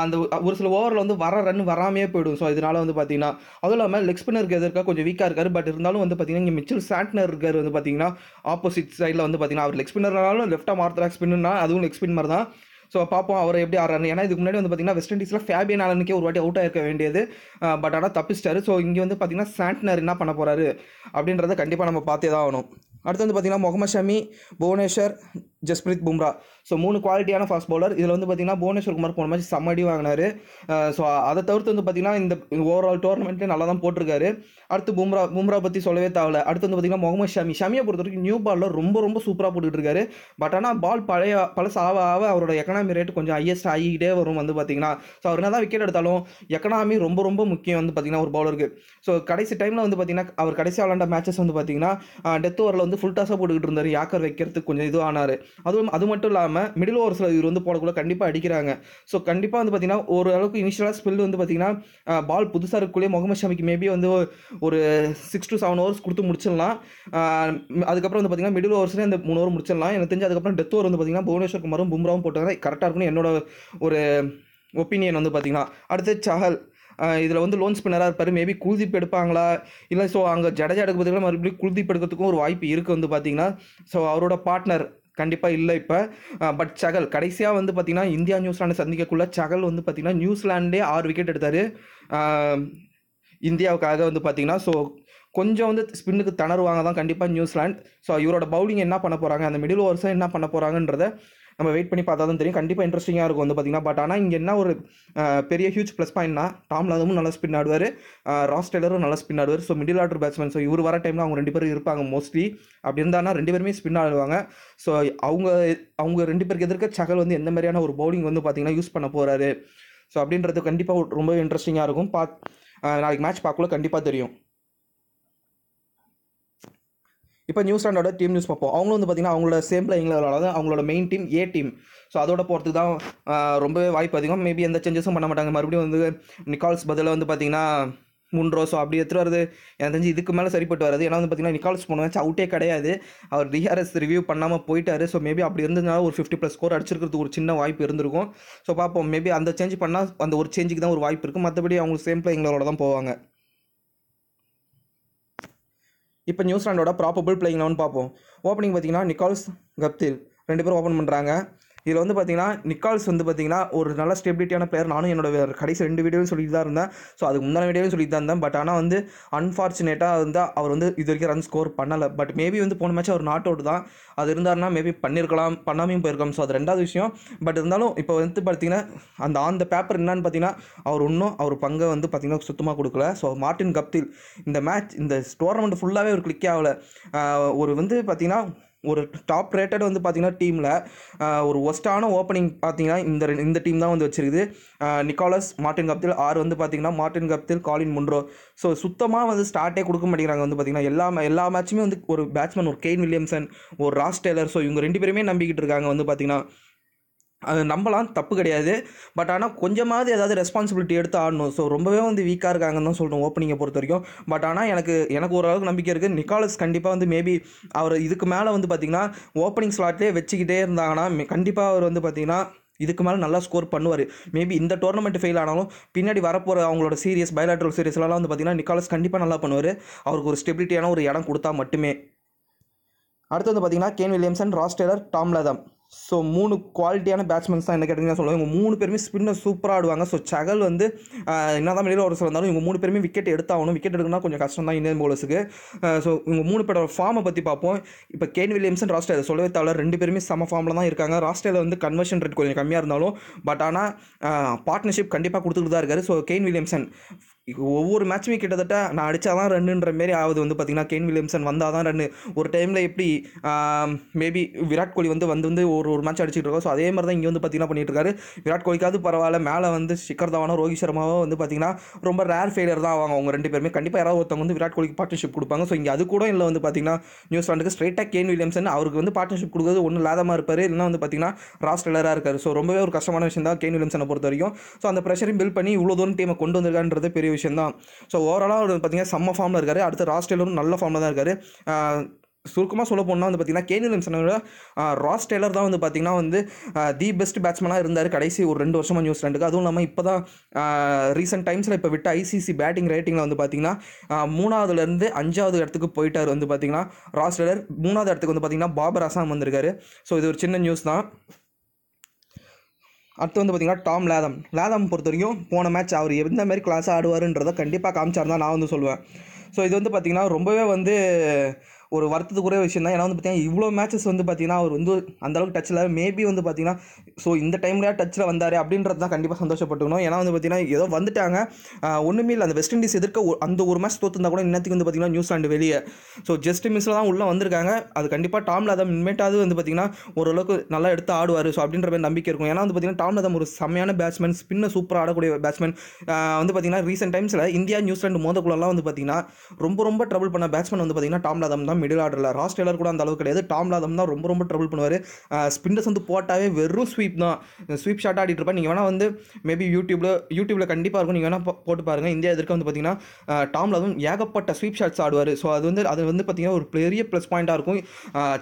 அந்த ஒரு சில ஓவரில் வந்து வர ரன் வராமையே போயிடும். ஸோ இதனால் வந்து பார்த்திங்கன்னா அதுவும் இல்லாமல் லெக் ஸ்பின்னருக்கு எதிர்க்க கொஞ்சம் வீக்காக இருக்கார். பட் இருந்தாலும் வந்து பார்த்திங்கன்னா இங்கே மிச்சல் சாண்ட்னர் இருக்கார் வந்து பார்த்திங்கன்னா ஆப்போசிட் சைடில் வந்து பார்த்திங்கன்னா அவர் லெக் ஸ்பின்னர்னாலும் லெஃப்டாக ஆர்த்தடாக்ஸ் ஸ்பின்னுனா அதுவும் லெக் ஸ்பின் மாதிரி தான். ஸோ பார்ப்போம் அவர் எப்படி ஆடுறாரு. ஏன்னா இதுக்கு முன்னாடி வந்து பார்த்திங்கன்னா வெஸ்ட் இண்டீஸில் ஃபேபியன் ஆலனுக்கே ஒரு வாட்டி அவுட் ஆகிருக்க வேண்டியது. பட் ஆனால் தப்பிச்சிட்டாரு. ஸோ இங்கே வந்து பார்த்திங்கன்னா சாண்ட்னர் என்ன பண்ண போகிறாரு அப்படின்றத கண்டிப்பாக நம்ம பார்த்தே தான் ஆகணும். அடுத்து வந்து பார்த்திங்கன்னா முகமது ஷமி, புவனேஸ்வர், ஜஸ்பிரித் பும்ரா. ஸோ 3 குவாலிட்டியான ஃபாஸ்ட் பவுலர். இதில் வந்து பார்த்திங்கன்னா புவனேஸ்வர் குமார் போன மாதிரி செம்மடி வாங்கினார். ஸோ அதை தவிர்த்து வந்து பார்த்திங்கன்னா இந்த ஓவரால் டோர்னமெண்ட்லேயே நல்லா தான் போட்டிருக்காரு. அடுத்து பும்ரா பற்றி சொல்லவே தேவையில்லை. அடுத்து வந்து பார்த்திங்கன்னா முகமது ஷமி. ஷமியை பொறுத்த வரைக்கும் நியூ பாலில் ரொம்ப சூப்பராக போட்டுக்கிட்டு இருக்காரு. பட் ஆனால் பால் பழசு ஆக அவரோட எக்கனாமி ரேட் கொஞ்சம் ஹையஸ்ட் ஆகிக்கிட்டே வரும் வந்து பார்த்திங்கன்னா. ஸோ அவர் என்ன தான் விக்கெட் எடுத்தாலும் எக்கனாமி ரொம்ப முக்கியம் வந்து பார்த்திங்கன்னா ஒரு பவுலருக்கு. ஸோ கடைசி டைமில் வந்து பார்த்திங்கன்னா அவர் கடைசி விளையாண்ட மேட்சஸ் வந்து பார்த்திங்கன்னா டெத் ஓவரில் வந்து ஃபுல் டாஸாக போட்டுக்கிட்டு இருந்தார். யாக்கர் வைக்கிறதுக்கு கொஞ்சம் இது ஆனார். அது மட்டும் இல்லாமல் மிடில் ஓவர்ஸில் இவர் வந்து போடக்குள்ள கண்டிப்பாக அடிக்கிறாங்க. ஸோ கண்டிப்பாக வந்து பார்த்திங்கன்னா ஓரளவுக்கு இனிஷியலாக ஸ்பெல் வந்து பார்த்திங்கன்னா பால் புதுசாக இருக்கக்குள்ளே முகமது ஷமிக்கு மேபி வந்து ஒரு 6 to 7 ஓவர்ஸ் கொடுத்து முடிச்சிடலாம். அதுக்கப்புறம் வந்து பார்த்திங்கன்னா மிடில் ஓவர்ஸ்லேயே அந்த 3 ஓவர் முடிச்சிடலாம் எனக்கு தெரிஞ்சு. அதுக்கப்புறம் டெத் ஓவர் வந்து பார்த்திங்கன்னா புவனேஸ்வர் குமாரும் பும்ராவும் போட்டாங்கன்னா கரெக்டாக இருக்குன்னு என்னோட ஒரு ஒப்பீனியன் வந்து பார்த்திங்கன்னா. அடுத்து சஹல். இதில் வந்து லோன் ஸ்பின்னராக இருப்பார். மேபி குல்தீப் எடுப்பாங்களா இல்லை. ஸோ அங்கே ஜடேஜா எடுக்க பார்த்திங்கன்னா மறுபடியும் குல்தீப் எடுக்கிறதுக்கும் ஒரு வாய்ப்பு இருக்குது வந்து பார்த்திங்கன்னா. ஸோ அவரோட பார்ட்னர் கண்டிப்பாக இல்லை இப்போ. பட் சஹல் கடைசியாக வந்து பார்த்திங்கன்னா இந்தியா நியூசிலாண்டை சந்திக்கக்குள்ளே சஹல் வந்து பார்த்திங்கன்னா நியூசிலாண்டே 6 விக்கெட் எடுத்தார் இந்தியாவுக்காக வந்து பார்த்திங்கன்னா. ஸோ கொஞ்சம் வந்து ஸ்பின்னுக்கு தணறுவாங்க தான் கண்டிப்பாக நியூசிலாண்ட். ஸோ இவரோட பவுலிங் என்ன பண்ண போகிறாங்க, அந்த மிடில் ஓவர்ஸை என்ன பண்ண போகிறாங்கன்றத நம்ம வெயிட் பண்ணி பார்த்தா தான் தெரியும். கண்டிப்பாக இன்ட்ரெஸ்டிங்காக இருக்கும் வந்து பார்த்திங்கன்னா. பட் ஆனால் இங்கே என்ன ஒரு பெரிய ஹியூஜ் ப்ளஸ் பாயிண்ட்னா டாம் லாதமும் நல்லா ஸ்பின் ஆடுவார், ராஸ் டெய்லரும் நல்லா ஸ்பின் ஆடுவார். So middle order batsman. So இவர் வர டைமில் அவங்க 2 பேரும் இருப்பாங்க மோஸ்ட்லி. அப்படி இருந்தாங்கன்னா 2 பேருமே ஸ்பின் ஆடுவாங்க. ஸோ அவங்க 2 பேருக்கு எதிர்க்க சஹல் வந்து எந்த மாதிரியான ஒரு பவுலிங் வந்து பார்த்திங்கன்னா யூஸ் பண்ண போகிறாரு. ஸோ அப்படின்றது கண்டிப்பாக ரொம்ப இன்ட்ரெஸ்டிங்காக இருக்கும். நாளைக்கு மேட்ச் பார்க்கக்குள்ள கண்டிப்பாக தெரியும். இப்போ நியூசிலாண்டோட டீம் நியூஸ் பார்ப்போம். அவங்களும் வந்து பார்த்திங்கன்னா அவங்களோட சேம் பிளேயிங்கில் விளாடாது. அவங்களோட main team A team. So அதோட போகிறதுக்கு தான் ரொம்பவே வாய்ப்பு அதிகம். மேபி எந்த சேஞ்சஸும் பண்ண மாட்டாங்க. மறுபடியும் வந்து நிக்கால்ஸ் பதிலாக வந்து பார்த்திங்கன்னா முன்ரோ. ஸோ அப்படி எடுத்துகிட்டு வருது எனக்கு தெரிஞ்சு இதுக்கு மேலே சரிப்பட்டு வராது. ஏன்னா வந்து பார்த்திங்கன்னா நிக்கால்ஸ் போன மேட்ச் அவுட்டே கிடையாது. அவர் டிஆர்எஸ் ரிவ்யூ பண்ணாமல் போயிட்டார். ஸோ மேபி அப்படி இருந்ததுனால ஒரு 50+ ஸ்கோர் அடிச்சிருக்கிறதுக்கு ஒரு சின்ன வாய்ப்பு இருந்திருக்கும். ஸோ பார்ப்போம் மேபி அந்த சேஞ்ச் பண்ணால் அந்த ஒரு சேஞ்சுக்கு தான் ஒரு வாய்ப்பு இருக்குது. மற்றபடி அவங்க சேம் பிளேயிங்களோட தான் போவாங்க. இப்போ நியூசிலாண்டோட ப்ராபபிள் பிளேயிங் 11 பார்ப்போம். ஓப்பனிங் பார்த்திங்கன்னா நிக்கால்ஸ், கப்தில் 2 பேரும் ஓப்பன் பண்ணுறாங்க. இதில் வந்து பார்த்திங்கன்னா நிக்கால்ஸ் வந்து பார்த்திங்கன்னா ஒரு நல்ல ஸ்டெபிலிட்டியான பிளேயர். நானும் என்னோட கடைசி 2 வீடியோவும் சொல்லிட்டு தான் இருந்தேன். ஸோ அதுக்கு முன்னாடி வீடியோவும் சொல்லிட்டு தான் இருந்தேன். பட் ஆனால் வந்து அன்ஃபார்ச்சுனேட்டாக இருந்தால் அவர் வந்து இது வரைக்கும் ரன் ஸ்கோர் பண்ணலை. பட் மேபி வந்து போன மேட்ச் அவர் நாட் அவுட் தான். அது இருந்தாருன்னா மேபி பண்ணியிருக்கலாம், பண்ணாமையும் போயிருக்கலாம். ஸோ அது 2வது விஷயம். பட் இருந்தாலும் இப்போ வந்து பார்த்திங்கன்னா அந்த ஆந்த பேப்பர் என்னான்னு பார்த்திங்கன்னா அவர் இன்னும் அவர் பங்கை வந்து பார்த்திங்கன்னா சுத்தமாக கொடுக்கல. ஸோ மார்ட்டின் கப்தில் இந்த டோர்னமெண்ட் ஃபுல்லாகவே ஒரு கிளிக்கே ஆகலை. ஒரு வந்து பார்த்திங்கன்னா ஒரு டாப் ரேட்டட் வந்து பார்த்திங்கன்னா டீமில் ஒரு ஒஸ்ட்டான ஓப்பனிங் பார்த்திங்கன்னா இந்த டீம் தான் வந்து வச்சுருக்குது. நிக்கோலஸ், மார்ட்டின் கப்தில், ஆறு வந்து பார்த்திங்கன்னா Martin Guptill, Colin Munro. So சுத்தமாக வந்து ஸ்டார்ட்டே கொடுக்க மாட்டேங்கிறாங்க. வந்து பார்த்திங்கன்னா எல்லா மேட்சுமே வந்து ஒரு பேட்ஸ்மேன், ஒரு கெயின் வில்லியம்சன், ஒரு ராஸ் டெய்லர், ஸோ இவங்க ரெண்டு பேருமே நம்பிக்கிட்டு இருக்காங்க. வந்து பார்த்திங்கன்னா அது நம்பலாம், தப்பு கிடையாது. பட் ஆனால் கொஞ்சமாவது ஏதாவது ரெஸ்பான்சிபிலிட்டி எடுத்து ஆடணும். ஸோ ரொம்பவே வந்து வீக்காக இருக்காங்கன்னு தான் சொல்கிறோம் ஓப்பனிங்கை பொறுத்த வரைக்கும். பட் ஆனால் எனக்கு ஓரளவுக்கு நம்பிக்கை இருக்குது. நிக்கோலஸ் கண்டிப்பாக வந்து மேபி அவர் இதுக்கு மேலே வந்து பார்த்திங்கன்னா ஓப்பனிங் ஸ்லாட்லேயே வச்சுக்கிட்டே இருந்தாங்கன்னா கண்டிப்பாக அவர் வந்து பார்த்திங்கன்னா இதுக்கு மேலே நல்லா ஸ்கோர் பண்ணுவார். மேபி இந்த டோர்னமெண்ட் ஃபெயில் ஆனாலும் பின்னாடி வரப்போகிற அவங்களோட சீரியஸ், பைலாட்ரல் சீரியஸ்லாம் வந்து பார்த்திங்கன்னா நிக்கோலஸ் கண்டிப்பாக நல்லா பண்ணுவார். அவருக்கு ஒரு ஸ்டெபிலிட்டியான ஒரு இடம் கொடுத்தா மட்டுமே. அடுத்து வந்து பார்த்திங்கன்னா Kane Williamson, Ross Taylor, Tom Latham. So மூணு குவாலிட்டியான பேட்ஸ்மேன்ஸ் தான் என்ன கேட்டிங்கன்னா சொல்லுவாங்க. இவங்க மூணு பேருமே ஸ்பின்னர் சூப்பராக ஆடுவாங்க. ஸோ சஹல் வந்து என்ன தான் வெளியில் ஒரு சில இருந்தாலும் இவங்க மூணு பேருமே விக்கெட் எடுத்தாகணும். விக்கெட் எடுக்கணும்னா கொஞ்சம் கஷ்டம் தான் இந்தியன் பவுலர்ஸுக்கு. ஸோ இவங்க மூணு பேரோட ஃபார்மை பற்றி பார்ப்போம். இப்போ கேன் வில்லியம்சன், ராஸ் டெய்லர் சொல்லவே தேவையில்ல, ரெண்டு பேருமே சம ஃபார்மில் தான் இருக்காங்க. ராஸ் டெய்லர் வந்து கன்வர்ஷன் ரேட் கொஞ்சம் கம்மியாக இருந்தாலும் பட் ஆனால் பார்ட்னர்ஷிப் கண்டிப்பாக கொடுத்துட்டு தான் இருக்காரு. ஸோ கேன் வில்லியம்சன் ஒவ்வொரு மேட்சுமே கிட்டத்தட்ட நான் அடித்தா தான் ரன்னுன்ற மாரி ஆகுது. வந்து பார்த்திங்கன்னா கேன் வில்லியம்சன் வந்தால் தான் ரன்னு. ஒரு டைமில் எப்படி மேபி விராட் கோலி வந்து ஒரு மேட்ச் அடிச்சுட்டு இருக்கோம். ஸோ அதே மாதிரி தான் இங்கே வந்து பார்த்திங்கன்னா பண்ணிகிட்டு இருக்காரு. விராட் கோலிக்காவது பரவாயில்ல, மேலே வந்து ஷிகர் தவானோ, ரோஹித் சர்மாவோ வந்து பார்த்திங்கன்னா ரொம்ப ரேர் ஃபெயிலியர் தான் ஆவாங்க. அவங்க ரெண்டு பேருமே கண்டிப்பாக யாராவது ஒருத்தவங்க வந்து விராட் கோலிக்கு பார்ட்னர்ஷிப் கொடுப்பாங்க. ஸோ இங்கே அது கூட இல்லை. வந்து பார்த்திங்கன்னா நியூசிலாண்டுக்கு ஸ்ட்ரெயிட்டாக கேன் வில்லியம்சன் அவருக்கு வந்து பார்ட்னர்ஷிப் கொடுக்குறது ஒன்றும் லாதமாக இருப்பார், இல்லைனா வந்து பார்த்திங்கன்னா ராஸ் டெய்லராக இருக்கார். ஸோ ரொம்பவே ஒரு கஷ்டமான விஷயம் தான் கேன் வில்லியம்சனை பொறுத்த வரைக்கும். ஸோ அந்த ப்ரெஷரையும் பில்ட் பண்ணி இவ்வளோ தூரம் டீமை கொண்டு வந்திருக்கான்றது பெரிய விஷயம் தான். ஸோ ஓவராலாக அவர் பார்த்திங்கன்னா செம்ம ஃபார்மில் இருக்காரு. அடுத்து ராஸ் டெய்லரும் நல்ல ஃபார்மில் தான் இருக்காரு. சுருக்கமாக சொல்ல போனால் வந்து பார்த்திங்கன்னா கேன் வில்லியம்சனை விட ராஸ் டெய்லர் தான் வந்து பார்த்திங்கன்னா வந்து தி பெஸ்ட் பேட்ஸ்மேனாக இருந்தார் கடைசி ஒரு 2 வருஷமாக நியூசிலாண்டுக்கு. அதுவும் இல்லாமல் இப்போ தான் ரீசெண்ட் டைம்ஸில் இப்போ விட்டு ஐசிசி பேட்டிங் ரேட்டிங்கில் வந்து பார்த்திங்கன்னா 3rd-லேருந்து 5th இடத்துக்கு போயிட்டார். வந்து பார்த்திங்கன்னா ராஸ் டெய்லர் 3rd இடத்துக்கு வந்து பார்த்திங்கன்னா பாபர் அசாம் வந்திருக்காரு. ஸோ இது ஒரு சின்ன நியூஸ் தான். அடுத்து வந்து பார்த்திங்கன்னா டாம் லாதம். லாதம் பொறுத்த வரைக்கும் போன மேட்ச் அவர் எந்த மாதிரி கிளாஸ் ஆடுவாருன்றதை கண்டிப்பாக காமிச்சார் தான் நான் வந்து சொல்லுவேன். ஸோ இது வந்து பார்த்திங்கன்னா ரொம்பவே வந்து ஒரு வருத்தத்துக்குரிய விஷயம் தான். ஏன்னா வந்து பார்த்திங்கன்னா இவ்வளோ மேட்சஸ் வந்து பார்த்திங்கன்னா அவர் வந்து அந்தளவுக்கு டச்சில் மேபி வந்து பார்த்திங்கன்னா ஸோ இந்த டைம்லேயே டச்சில் வந்தார் அப்படின்றது தான் கண்டிப்பாக சந்தோஷப்பட்டுக்கணும். ஏன்னா வந்து பார்த்திங்கன்னா ஏதோ வந்துட்டாங்க, ஒன்றுமே இல்லை. அந்த வெஸ்ட் இண்டீஸ் எதிர்க்க அந்த ஒரு மேட்ச் தோற்றுந்தா கூட இன்னத்துக்கு வந்து பார்த்திங்கன்னா நியூசிலாண்டு வெளியே. ஸோ ஜஸ்ட் மிஸ்ஸில் தான் உள்ளே வந்திருக்காங்க. அது கண்டிப்பாக டாம் லாதம் இன்மேட்டாவது வந்து பார்த்திங்கன்னா ஓரளவுக்கு நல்லா எடுத்து ஆடுவார். ஸோ அப்படின்ற மாதிரி நம்பிக்கை இருக்கும். ஏன்னா வந்து பார்த்திங்கன்னா டாம் லாதம் ஒரு செமையான பேட்ஸ்மேன், ஸ்பின்னை சூப்பராக ஆடக்கூடிய பேட்ஸ்மேன். வந்து பார்த்திங்கன்னா ரீசெண்ட் டைம்ஸில் இந்தியா நியூசிலாண்டு மோதக்குள்ளலாம் வந்து பார்த்திங்கன்னா ரொம்ப ட்ரபிள் பண்ண பேட்ஸ்மேன் வந்து பார்த்திங்கன்னா டாம் லாதம் தான். மிடில் ஆர்டரில் ராஸ் டெய்லர் கூட அந்த அளவுக்கு கிடையாது, டாம் லாதம் தான் ரொம்ப ட்ரபிள் பண்ணுவார். ஸ்பின்னர்ஸ் வந்து போட்டாவே வெறும் ஸ்வீப் தான், ஸ்வீப் ஷாட் ஆடிட்டு இருப்பேன். நீங்கள் வேணால் வந்து மேபி யூடியூப்பில் கண்டிப்பாக இருக்கும், நீங்கள் வேணால் போட்டு பாருங்கள். இந்தியா எதிர்க்க வந்து பார்த்திங்கன்னா டாம் லாதம் ஏகப்பட்ட ஸ்வீப் ஷாட்ஸ் ஆடுவார். ஸோ அது வந்து பார்த்திங்கன்னா ஒரு பெரிய ப்ளஸ் பாயிண்ட்டாக இருக்கும்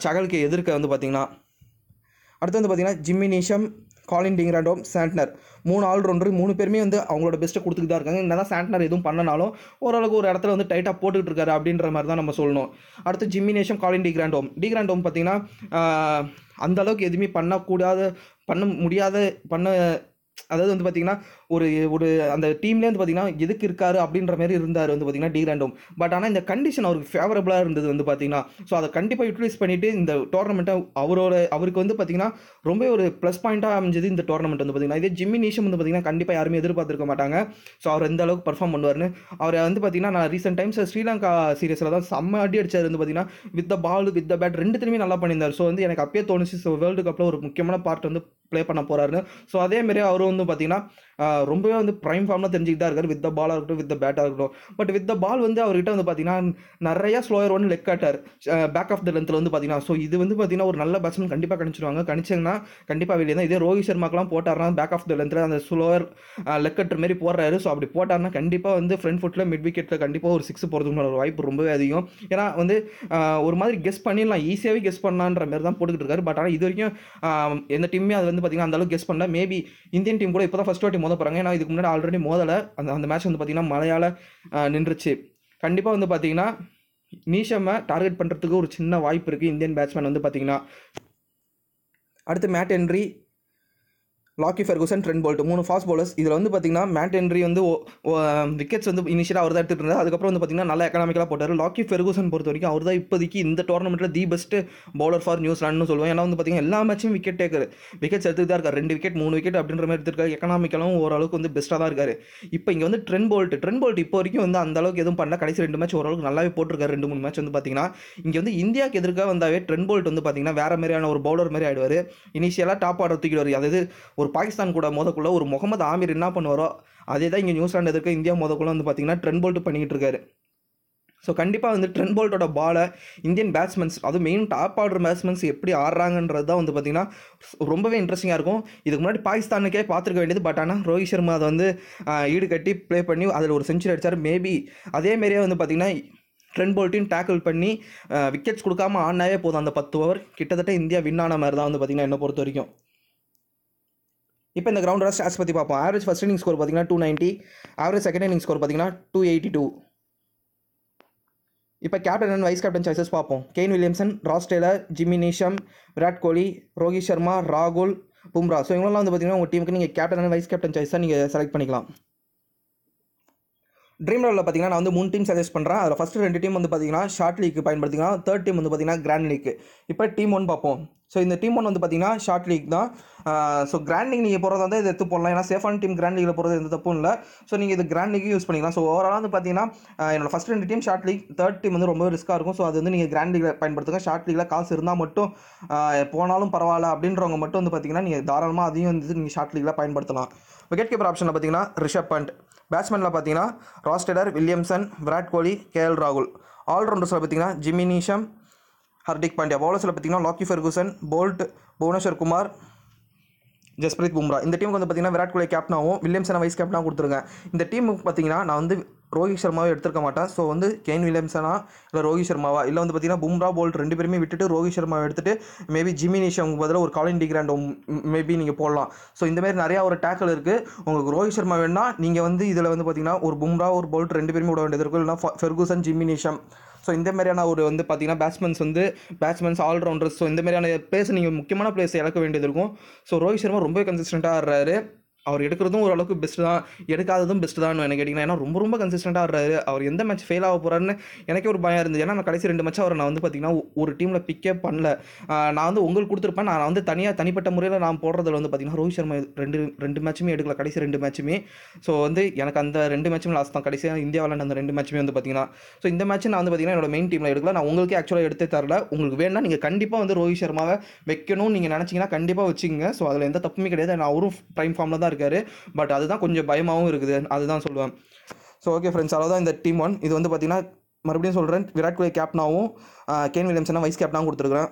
சஹலுக்கு எதிர்க்க வந்து பார்த்திங்கன்னா. அடுத்து வந்து பார்த்திங்கன்னா Jimmy Neesham, Colin de Grandhomme, Santner, 3 allrounder. 3 பேருமே வந்து அவங்களோட பெஸ்ட்டை கொடுத்துட்டு தான் இருக்காங்க. என்ன தான் சாண்ட்னர் எதுவும் பண்ணனாலும் ஓரளவுக்கு ஒரு இடத்துல வந்து டைட்டாக போட்டுக்கிட்டு இருக்காரு அப்படின்ற மாதிரி தான் நம்ம சொல்லணும். அடுத்து Jimmy Neesham, Colin de Grandhomme. பார்த்திங்கன்னா அந்தளவுக்கு எதுவுமே அதாவது வந்து பார்த்திங்கன்னா ஒரு அந்த டீம்லேயே வந்து பார்த்திங்கன்னா எதுக்கு இருக்காரு அப்படின்ற மாதிரி இருந்தார் வந்து பார்த்திங்கன்னா டி கிராண்ட்ஹோம். பட் ஆனால் இந்த கண்டிஷன் அவருக்கு ஃபேவரபுளாக இருந்தது வந்து பார்த்திங்கன்னா. ஸோ அதை கண்டிப்பாக யூட்டிலைஸ் பண்ணிவிட்டு இந்த டோர்னமெண்ட்டை அவருக்கு வந்து பார்த்திங்கன்னா ரொம்ப ஒரு ப்ளஸ் பாயிண்ட்டாக அமைஞ்சது இந்த டோர்னமெண்ட் வந்து பார்த்திங்கன்னா. இதே ஜிம்மி நீஷம் வந்து பார்த்திங்கன்னா கண்டிப்பாக யாருமே எதிர்பார்த்துருக்க மாட்டாங்க. ஸோ அவர் எந்த அளவுக்கு பர்ஃபார்ம் பண்ணுவார்னு அவர் வந்து பார்த்திங்கன்னா நான் ரீசெண்ட் டைம்ஸ் ஸ்ரீலங்கா சீரீஸில் தான் செம்ம அடி அடிச்சார். வந்து பார்த்திங்கன்னா with the ball, with the bat ரெண்டுத்துலேயுமே நல்லா பண்ணியிருந்தார். ஸோ வந்து எனக்கு அப்பயே தோணுச்சு வேர்ல்டு கப்பில் ஒரு முக்கியமான பார்ட் வந்து ப்ளே பண்ண போகிறாருன்னு. ஸோ அதேமாரி அவரும் வந்து பார்த்திங்கன்னா ரொம்பவே வந்து ப்ரைம் ஃபார்மில் தெரிஞ்சுக்கிட்டு தான் இருக்காரு, வித் த பாலாக இருக்கட்டும், வித் த பேட்டாக இருக்கட்டும். பட் வித் த பால் வந்து அவர்கிட்ட வந்து பார்த்திங்கன்னா நிறையா ஸ்லோயர் ஒன்று லெக் ஆட்டார் பேக் ஆஃப் த லென்த்தில் வந்து பார்த்திங்கன்னா. ஸோ இது வந்து பார்த்திங்கன்னா ஒரு நல்ல பேட்ஸ்மேன் கண்டிப்பாக கணிச்சிடுவாங்க. கணிச்சிங்கன்னா கண்டிப்பாக வெளியே தான். இதே ரோஹித் சர்மாக்கெலாம் போட்டார்னா பேக் ஆஃப் த லென்த்தில் அந்த ஸ்லோயர் லெக்கட்டுற மாரி போடுறாரு. ஸோ அப்படி போட்டார்னா கண்டிப்பாக வந்து ஃப்ரண்ட் ஃபுட்டில் மிட் விக்கெட்டில் கண்டிப்பாக ஒரு 6 போகிறதுக்குள்ள ஒரு வாய்ப்பு ரொம்பவே அதிகம். ஏன்னா வந்து ஒரு மாதிரி கெஸ் பண்ணிடலாம், ஈஸியாகவே கெஸ் பண்ணலான்ற மாரி தான் போட்டுக்கிட்டு இருக்காரு. பட் ஆனால் இது வரைக்கும் எந்த டீமுமே அது வந்து பார்த்திங்கன்னா அந்தளவுக்கு கெஸ் பண்ணல. மேபி இந்தியன் டீம் கூட இப்போ தான் ஃபஸ்ட் வாட்டி மோத போகிறாங்க. ஏன்னா இதுக்கு முன்னாடி ஆல்ரெடி மோதலை அந்த மேட்ச் வந்து பார்த்திங்கன்னா மழையால் நின்றுச்சு. கண்டிப்பாக வந்து பார்த்திங்கன்னா நீஷம்மை டார்கெட் பண்ணுறதுக்கு ஒரு சின்ன வாய்ப்பு இருக்குது இந்தியன் பேட்ஸ்மேன் வந்து பார்த்திங்கன்னா. அடுத்து Matt Henry, Lockie Ferguson, Trent Boult, 3 fast bowlers. இதில் வந்து பார்த்தீங்கன்னா மேட் ஹென்றி வந்து விக்கெட்ஸ் வந்து இனிஷியலாக அவர் தான் எடுத்துகிட்டு இருந்தார். அதுக்கப்புறம் வந்து பார்த்தீங்கன்னா நல்லா எக்கனாமிக்கலாக போட்டார். லாக்கி ஃபெர்குசன் பொறுத்த வரைக்கும் அவர் தான் இப்போதைக்கு இந்த டோர்னமெண்ட்டில் தி பெஸ்ட் பவுலர் ஃபார் நியூசிலாண்டுன்னு சொல்லுவேன். ஏன்னா வந்து பார்த்தீங்கன்னா எல்லா மேட்சும் விக்கெட் டேக்கர், விக்கெட்ஸ் எடுத்துகிட்டு தான் இருக்கார். 2 விக்கெட் 3 விக்கெட் அப்படின்ற மாதிரி எடுத்துருக்காரு. எக்கனாமிக்கலும் ஓரளவுக்கு வந்து பெஸ்ட்டாக தான் இருக்கார். இப்போ இங்கே வந்து ட்ரெண்ட் போல்ட் இப்போ வரைக்கும் வந்து அந்த அளவுக்கு எதுவும் பண்ணல. கடைசி 2 மேட்ச் ஓரளவுக்கு நல்லாவே போட்டிருக்காரு. 2-3 மேட்ச் வந்து பார்த்தீங்கன்னா இங்கே வந்து இந்தியாவுக்கு எதிர்க்காக வந்தாவே ட்ரெண்ட் போல்ட் வந்து பார்த்தீங்கன்னா வேறு மாதிரியான ஒரு பவுலர் மாதிரி ஆயிடுவார். இனிஷியலாக டாப் ஆர்டர் தூக்கிடுவார். அதாவது ஒரு பாகிஸ்தான் கூட மோதக்குள்ள ஒரு முகமது ஆமீர் என்ன பண்ணுவாரோ அதே தான் இங்கே நியூசிலாண்டு எதிர்க்க இந்தியா மோதக்குள்ள வந்து பார்த்தீங்கன்னா ட்ரெண்ட் போல்ட் பண்ணிக்கிட்டு இருக்காரு. ஸோ கண்டிப்பாக வந்து ட்ரெண்ட் போல்ட்டோட பாலை இந்தியன் பேட்ஸ்மென்ஸ், அது மெயின் டாப் ஆர்டர் பேட்ஸ்மென்ஸ் எப்படி ஆடுறாங்கன்றது தான் வந்து பார்த்திங்கன்னா ரொம்பவே இன்ட்ரெஸ்டிங்காக இருக்கும். இதுக்கு முன்னாடி பாகிஸ்தானுக்கே பார்த்துருக்க வேண்டியது. பட் ஆனால் ரோஹித் சர்மா அதை வந்து ஈடுகட்டி ப்ளே பண்ணி அதில் ஒரு செஞ்சுரி அடித்தார். மேபி அதேமாரியே வந்து பார்த்திங்கன்னா ட்ரெண்ட் போல்ட்டையும் டேக்கிள் பண்ணி விக்கெட்ஸ் கொடுக்காம ஆனாவே போதும். அந்த 10 ஓவர் கிட்டத்தட்ட இந்தியா வின் ஆன மாதிரி தான் வந்து பார்த்திங்கன்னா என்னை பொறுத்த வரைக்கும். இப்போ இந்த கிரவுண்ட் ரன் ஸ்டாட்ஸ் பற்றி பார்ப்போம். ஆவரேஜ் ஃபர்ஸ்ட் இன்னிங் ஸ்கோர் பார்த்திங்கன்னா 290, ஆவரேஜ் செகண்ட் இன்னிங் ஸ்கோர் பார்த்திங்கன்னா 282. இப்போ captain and vice captain choices பார்ப்போம். Kane Williamson, Ross Taylor, Jimmy Neesham, Virat Kohli, Rohit Sharma, ராகுல், பும்ரா. ஸோ இவங்களாம் வந்து பார்த்திங்கன்னா உங்கள் டீமுக்கு நீங்கள் கேப்டன் அண்ட் வைஸ் கேப்டன் சாய்ஸாக நீங்கள் செலக்ட் பண்ணிக்கலாம். ட்ரீம்11 பார்த்தீங்கன்னா நான் வந்து 3 டீம் சஜஸ்ட் பண்ணுறேன். அதில் ஃபஸ்ட்டு 2 டீம் வந்து பார்த்தீங்கன்னா ஷார்ட் லீக்கு பயன்படுத்திக்கலாம். தேர்ட் டீம் வந்து பார்த்தீங்கன்னா கிராண்ட் லீக்கு. இப்போ டீம் 1 பார்ப்போம். ஸோ இந்த டீம் 1 வந்து பார்த்தீங்கன்னா ஷார்ட் லீக் தான். ஸோ கிராண்ட் லீக் நீங்கள் போகிறதா இருந்தால் இதை எடுத்து போடலாம். ஏன்னா சேஃபான டீம் கிராண்ட் லீகில் போகிறது எந்த தப்பும் இல்லை. ஸோ நீங்கள் இது கிராண்ட் லீக்கு யூஸ் பண்ணிக்கலாம். ஸோ ஓவரால் வந்து பார்த்தீங்கன்னா என்னோட first 2 team short league, third team வந்து ரொம்ப ரிஸ்க்காக இருக்கும். ஸோ அது வந்து நீங்கள் கிராண்ட் லீகில் பயன்படுத்துங்க. ஷார்ட் லீகில் காசு இருந்தால் மட்டும் போனாலும் பரவாயில்ல அப்படின்றவங்க மட்டும் வந்து பார்த்தீங்கன்னா நீங்கள் தாராளமாக அதையும் வந்து நீங்கள் ஷார்ட் லீகில் பயன்படுத்தலாம். விக்கெட் கீப்பர் ஆப்ஷனில் பார்த்தீங்கன்னா ரிஷப் பண்ட், பேட்ஸ்மேனில் பார்த்தீங்கன்னா Ross Taylor, Williamson, Virat Kohli, KL ராகுல், ஆல்ரவுண்டர்ஸில் பார்த்தீங்கன்னா ஜிம்மி நீஷம், ஹர்திக் பாண்டியா, பவுலர்ஸில் பார்த்தீங்கன்னா Lockie Ferguson, Boult, Bhuvneshwar Kumar, Jasprit Bumrah. இந்த டீமுக்கு வந்து பார்த்தீங்கன்னா விராட் கோலி கேப்டனாகவும் வில்லியம்சனை வைஸ் கேப்டனாகவும் கொடுத்துருங்க. இந்த டீமுக்கு பார்த்தீங்கன்னா நான் வந்து ரோஹித் சர்மாவை எடுத்துக்க மாட்டேன். ஸோ வந்து கெய்ன் வில்லியம்சனா இல்லை ரோஹித் சர்மாவா இல்லை வந்து பார்த்தீங்கன்னா பும்ரா, போல்ட் 2 பேருமே விட்டுட்டு ரோஹித் சர்மாவை எடுத்துகிட்டு மேபி ஜிம்மி நீஷம் பதிலாக ஒரு காலின் டி கிராண்ட்ஹோம் மேபி நீங்கள் போடலாம். ஸோ இந்தமாரி நிறையா ஒரு டேக்கில் இருக்குது. உங்களுக்கு ரோஹித் சர்மா வேணுன்னா நீங்கள் வந்து இதில் வந்து பார்த்தீங்கன்னா ஒரு பும்ரா ஒரு போல்ட் 2 பேருமே விட வேண்டியது இருக்கும். இல்லைனா ஃபெர்குசன், ஜிம்மி நீஷம். ஸோ இந்த மாதிரியான ஒரு வந்து பார்த்தீங்கன்னா பேட்ஸ்மேன்ஸ் ஆல்ரவுண்டர்ஸ். ஸோ இந்த மாதிரியான பிளேஸ் நீங்கள் முக்கியமான பிளேஸ் இழக்க வேண்டியது இருக்கும். ஸோ ரோஹித் சர்மா ரொம்பவே கன்சிஸ்டண்ட்டாக ஆடுறாரு. அவர் எடுக்கிறதும் ஓரளவுக்கு பெஸ்ட்டு தான், எடுக்காததும் பெஸ்ட்டு தான் எனக்கு கேட்டிங்கன்னா. ஏன்னா ரொம்ப கன்சிஸ்டண்ட்டாக ஆடுறாரு. அவர் எந்த மேட்ச் ஃபெயில் ஆக போகிறாருன்னு எனக்கே ஒரு பயம் இருந்தது. ஏன்னா நான் கடைசி 2 மேட்ச் அவர் நான் வந்து பார்த்தீங்கன்னா ஒரு டீமில் பிக்கே பண்ணல. நான் வந்து உங்களுக்கு கொடுத்துருப்பேன். நான் வந்து தனிப்பட்ட முறையில் நான் போடுறதில் வந்து பார்த்தீங்கன்னா ரோஹித் சர்மா 2 மேட்சுமே எடுக்கல, கடைசி 2 மேட்சுமே. ஸோ வந்து எனக்கு அந்த 2 மேட்சும் லாஸ்ட் தான். கடைசியாக இந்தியாவில் அந்த 2 மேட்சுமே வந்து பார்த்தீங்கன்னா ஸோ இந்த மேட்ச் நான் வந்து பார்த்தீங்கன்னா என்னோட மெயின் டீமில் எடுக்கல. நான் உங்களுக்கு ஆக்சுவலாக எடுத்தே தரல. உங்களுக்கு வேணும்னா நீங்கள் கண்டிப்பாக வந்து ரோஹித் சர்மாவை வைக்கணும்னு நீங்கள் நினச்சிங்கன்னா கண்டிப்பாக வச்சுக்கோங்க. ஸோ அதில் எந்த தப்புமே கிடையாது. நான் அவரும் ப்ரைம் ஃபார்மில் தான் இருக்காரு. பட் அதுதான் கொஞ்சம் பயமாகவும் இருக்குது, அதுதான் சொல்லுவேன். ஸோ ஓகே ஃப்ரெண்ட்ஸ், அவ்வளோதான் இந்த டீம் 1. இது வந்து பார்த்தீங்கன்னா மறுபடியும் சொல்கிறேன், விராட் கோலி கேப்டனாகவும் கேன் வில்லியம்சனா வைஸ் கேப்டனாகவும் கொடுத்துருக்குறேன்.